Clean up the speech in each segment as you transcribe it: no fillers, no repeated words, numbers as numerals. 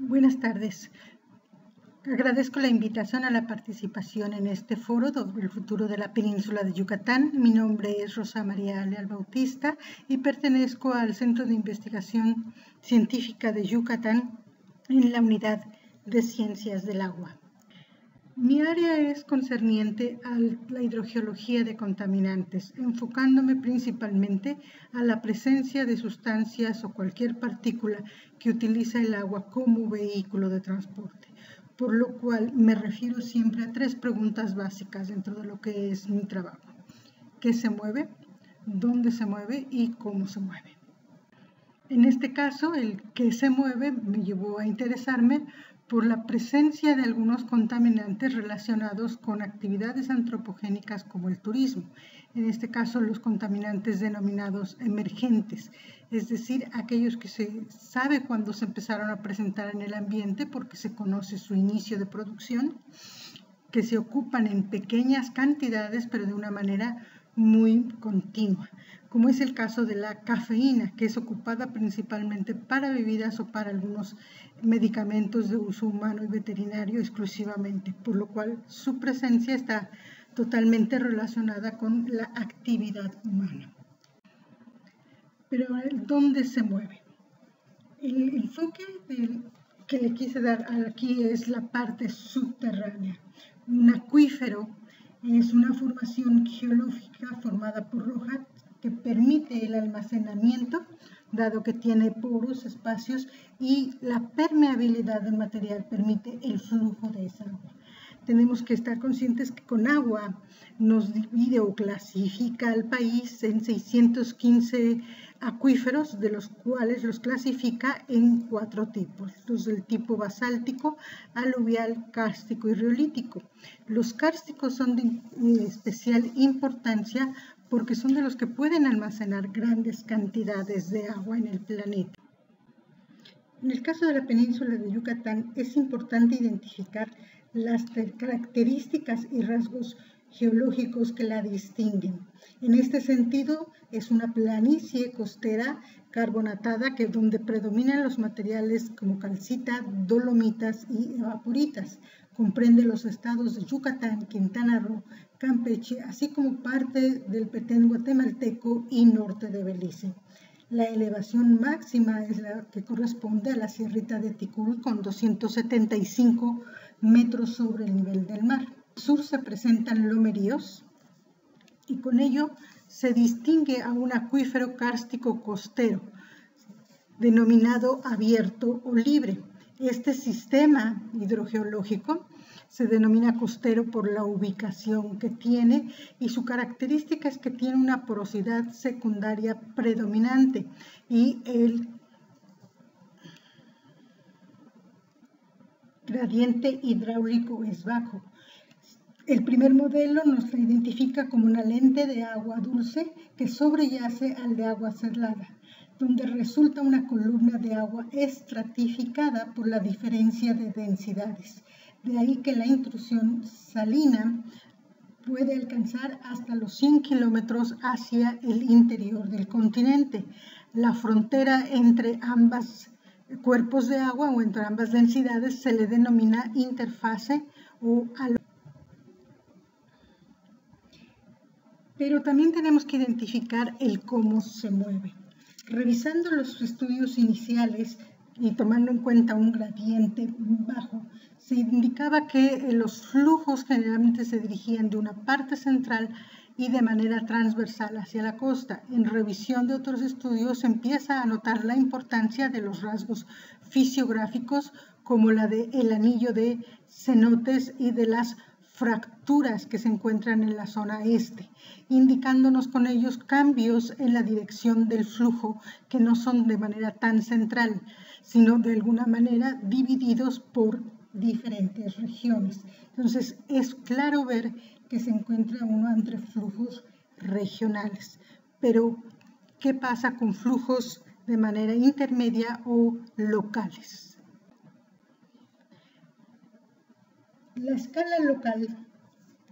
Buenas tardes. Agradezco la invitación a la participación en este foro sobre el futuro de la península de Yucatán. Mi nombre es Rosa María Leal Bautista y pertenezco al Centro de Investigación Científica de Yucatán en la Unidad de Ciencias del Agua. Mi área es concerniente a la hidrogeología de contaminantes, enfocándome principalmente a la presencia de sustancias o cualquier partícula que utiliza el agua como vehículo de transporte, por lo cual me refiero siempre a tres preguntas básicas dentro de lo que es mi trabajo: ¿qué se mueve?, ¿dónde se mueve? Y ¿cómo se mueve? En este caso, el que se mueve me llevó a interesarme por la presencia de algunos contaminantes relacionados con actividades antropogénicas como el turismo, en este caso los contaminantes denominados emergentes, es decir, aquellos que se sabe cuándo se empezaron a presentar en el ambiente porque se conoce su inicio de producción, que se ocupan en pequeñas cantidades pero de una manera muy continua, como es el caso de la cafeína, que es ocupada principalmente para bebidas o para algunos medicamentos de uso humano y veterinario exclusivamente, por lo cual su presencia está totalmente relacionada con la actividad humana. Pero, ¿dónde se mueve? El enfoque que le quise dar aquí es la parte subterránea. Un acuífero es una formación geológica formada por roca que permite el almacenamiento, dado que tiene poros, espacios, y la permeabilidad del material permite el flujo de esa agua. Tenemos que estar conscientes que CONAGUA nos divide o clasifica al país en 615 acuíferos, de los cuales los clasifica en 4 tipos: los del tipo basáltico, aluvial, kárstico y riolítico. Los kársticos son de especial importancia porque son de los que pueden almacenar grandes cantidades de agua en el planeta. En el caso de la península de Yucatán, es importante identificar las características y rasgos geológicos que la distinguen. En este sentido, es una planicie costera carbonatada donde predominan los materiales como calcita, dolomitas y evaporitas. Comprende los estados de Yucatán, Quintana Roo, Campeche, así como parte del Petén guatemalteco y norte de Belice. La elevación máxima es la que corresponde a la sierrita de Ticul con 275 metros sobre el nivel del mar. Al sur se presentan lomeríos y con ello se distingue a un acuífero kárstico costero denominado abierto o libre. Este sistema hidrogeológico se denomina costero por la ubicación que tiene, y su característica es que tiene una porosidad secundaria predominante y el gradiente hidráulico es bajo. El primer modelo nos la identifica como una lente de agua dulce que sobreyace al de agua salada, donde resulta una columna de agua estratificada por la diferencia de densidades. De ahí que la intrusión salina puede alcanzar hasta los 100 kilómetros hacia el interior del continente. La frontera entre ambos cuerpos de agua o entre ambas densidades se le denomina interfase o alojamiento. Pero también tenemos que identificar el cómo se mueve. Revisando los estudios iniciales y tomando en cuenta un gradiente bajo, se indicaba que los flujos generalmente se dirigían de una parte central y de manera transversal hacia la costa. En revisión de otros estudios se empieza a notar la importancia de los rasgos fisiográficos como la del anillo de cenotes y de las fracturas que se encuentran en la zona este, indicándonos con ellos cambios en la dirección del flujo que no son de manera tan central, sino de alguna manera divididos por diferentes regiones. Entonces es claro ver que se encuentra uno entre flujos regionales, pero ¿qué pasa con flujos de manera intermedia o locales? La escala local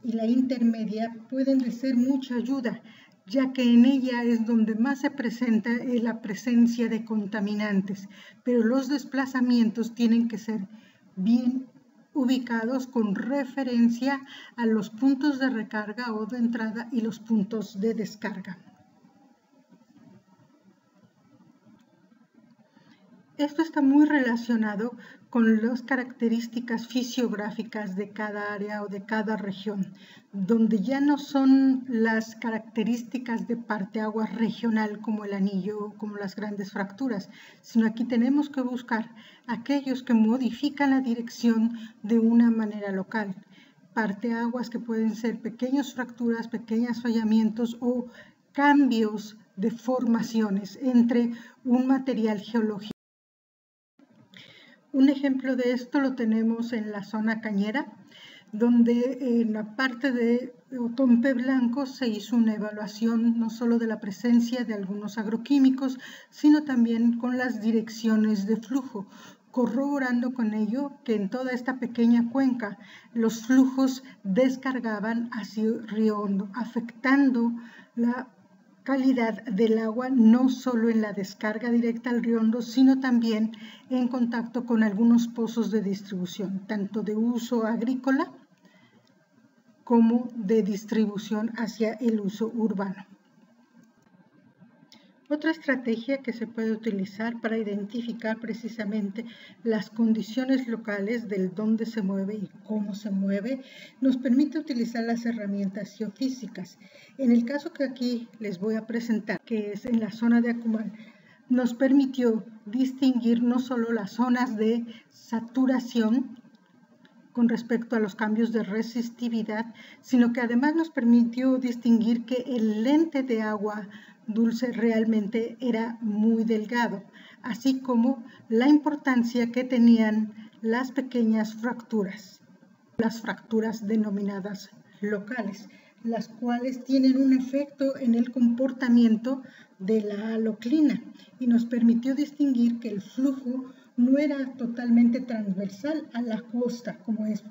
y la intermedia pueden de ser mucha ayuda, ya que en ella es donde más se presenta la presencia de contaminantes, pero los desplazamientos tienen que ser bien ubicados con referencia a los puntos de recarga o de entrada y los puntos de descarga. Esto está muy relacionado con las características fisiográficas de cada área o de cada región, donde ya no son las características de parteaguas regional como el anillo o como las grandes fracturas, sino aquí tenemos que buscar aquellos que modifican la dirección de una manera local. Parteaguas que pueden ser pequeñas fracturas, pequeños fallamientos o cambios de formaciones entre un material geológico. Un ejemplo de esto lo tenemos en la zona cañera, donde en la parte de Tompe Blanco se hizo una evaluación no solo de la presencia de algunos agroquímicos, sino también con las direcciones de flujo, corroborando con ello que en toda esta pequeña cuenca los flujos descargaban hacia Río Hondo, afectando la calidad del agua no solo en la descarga directa al río Hondo, sino también en contacto con algunos pozos de distribución, tanto de uso agrícola como de distribución hacia el uso urbano. Otra estrategia que se puede utilizar para identificar precisamente las condiciones locales del dónde se mueve y cómo se mueve, nos permite utilizar las herramientas geofísicas. En el caso que aquí les voy a presentar, que es en la zona de Acumal, nos permitió distinguir no solo las zonas de saturación con respecto a los cambios de resistividad, sino que además nos permitió distinguir que el lente de agua dulce realmente era muy delgado, así como la importancia que tenían las pequeñas fracturas, las fracturas denominadas locales, las cuales tienen un efecto en el comportamiento de la aloclina y nos permitió distinguir que el flujo no era totalmente transversal a la costa, como es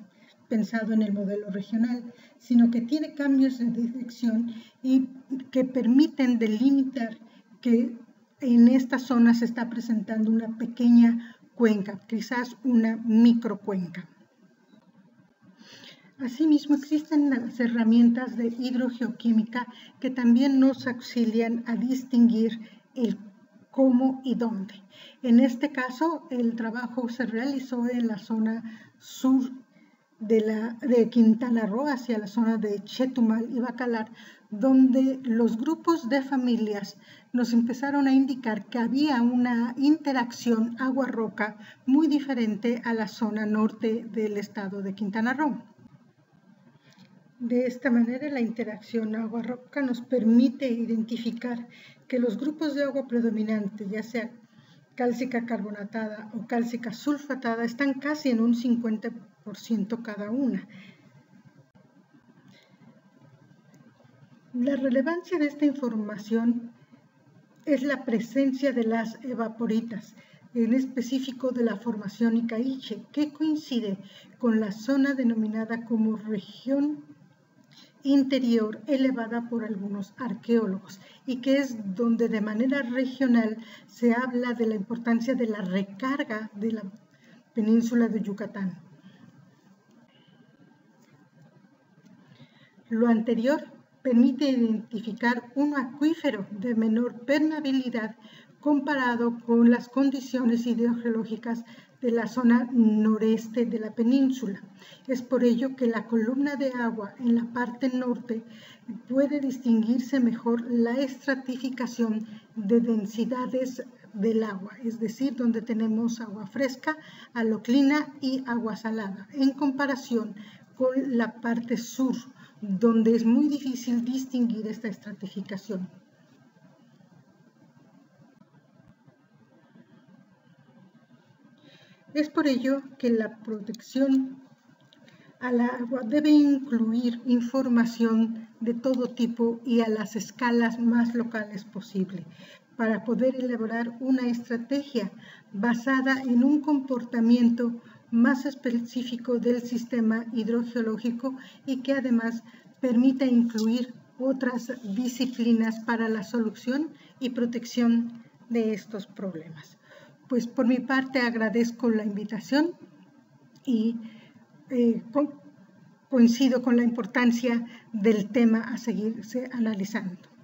pensado en el modelo regional, sino que tiene cambios de dirección y que permiten delimitar que en esta zona se está presentando una pequeña cuenca, quizás una microcuenca. Asimismo, existen las herramientas de hidrogeoquímica que también nos auxilian a distinguir el cómo y dónde. En este caso, el trabajo se realizó en la zona sur de Quintana Roo hacia la zona de Chetumal y Bacalar, donde los grupos de familias nos empezaron a indicar que había una interacción agua-roca muy diferente a la zona norte del estado de Quintana Roo. De esta manera, la interacción agua-roca nos permite identificar que los grupos de agua predominante, ya sea cálcica carbonatada o cálcica sulfatada, están casi en un 50% cada una. La relevancia de esta información es la presencia de las evaporitas, en específico de la formación Icaiche, que coincide con la zona denominada como región interior elevada por algunos arqueólogos y que es donde de manera regional se habla de la importancia de la recarga de la península de Yucatán. Lo anterior permite identificar un acuífero de menor permeabilidad comparado con las condiciones hidrogeológicas de la zona noreste de la península. Es por ello que la columna de agua en la parte norte puede distinguirse mejor la estratificación de densidades del agua, es decir, donde tenemos agua fresca, aloclina y agua salada, en comparación con la parte sur, donde es muy difícil distinguir esta estratificación. Es por ello que la protección al agua debe incluir información de todo tipo y a las escalas más locales posible para poder elaborar una estrategia basada en un comportamiento más específico del sistema hidrogeológico y que además permita influir otras disciplinas para la solución y protección de estos problemas. Pues por mi parte agradezco la invitación y coincido con la importancia del tema a seguirse analizando.